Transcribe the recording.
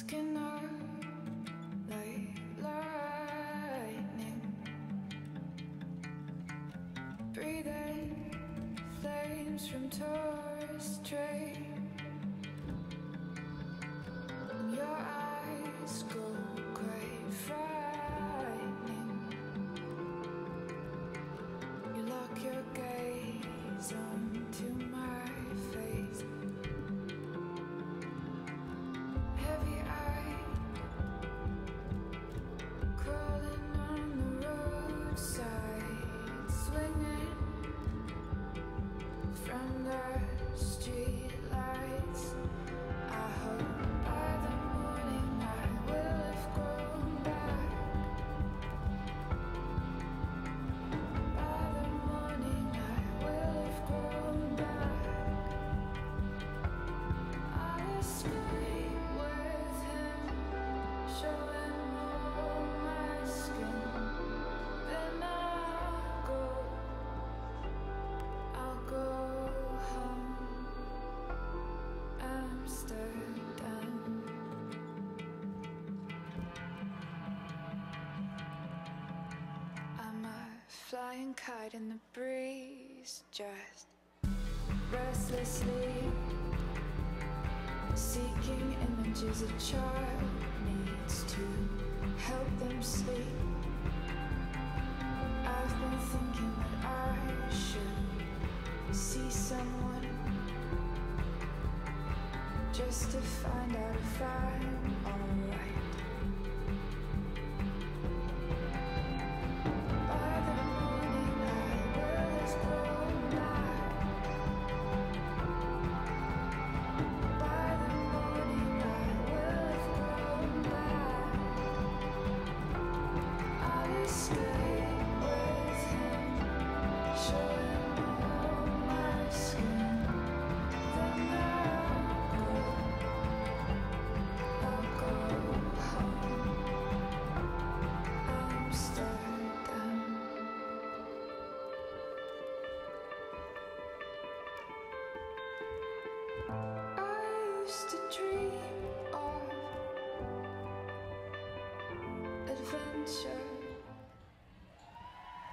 skin up like lightning. Breathing flames from Taurus Strait. Your eyes go quite frightening. You lock your gaze onto my face. Flying kite in the breeze, just restlessly seeking images a child needs to help them sleep. I've been thinking that I should see someone just to find out if I'm alright. I used to dream of adventure.